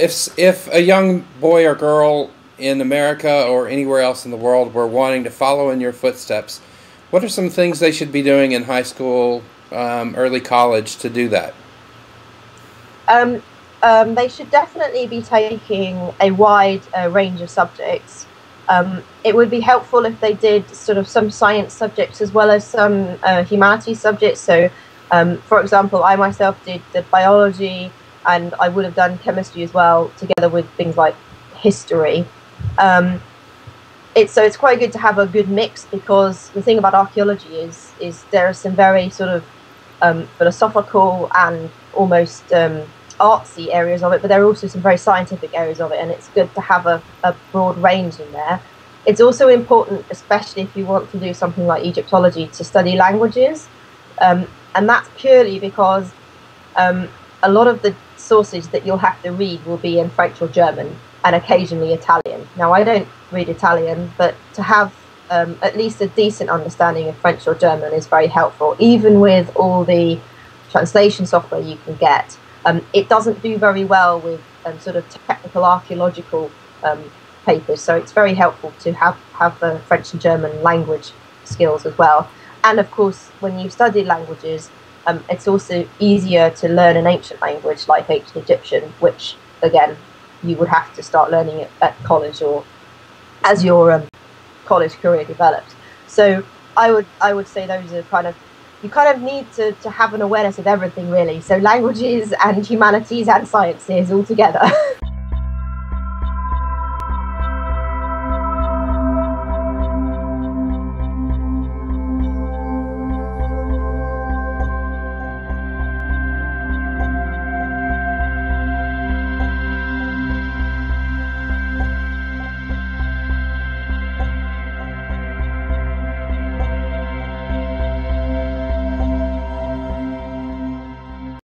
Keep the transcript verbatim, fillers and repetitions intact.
If, if a young boy or girl in America or anywhere else in the world were wanting to follow in your footsteps, what are some things they should be doing in high school, um, early college to do that? Um, um, they should definitely be taking a wide uh, range of subjects. Um, it would be helpful if they did sort of some science subjects as well as some uh, humanities subjects. So, um, for example, I myself did, did biology, and I would have done chemistry as well, together with things like history. Um, it's, so it's quite good to have a good mix, because the thing about archaeology is is there are some very sort of um, philosophical and almost um, artsy areas of it, but there are also some very scientific areas of it, and it's good to have a, a broad range in there. It's also important, especially if you want to do something like Egyptology, to study languages, um, and that's purely because um, a lot of the sources that you'll have to read will be in French or German, and occasionally Italian. Now, I don't read Italian, but to have um, at least a decent understanding of French or German is very helpful. Even with all the translation software you can get, um, it doesn't do very well with um, sort of technical archaeological um, papers, so it's very helpful to have, have the French and German language skills as well. And of course, when you study languages, um, it's also easier to learn an ancient language like ancient Egyptian, which, again, you would have to start learning it at college or as your um, college career develops. So I would I would say those are kind of, you kind of need to, to have an awareness of everything really. So languages and humanities and sciences all together.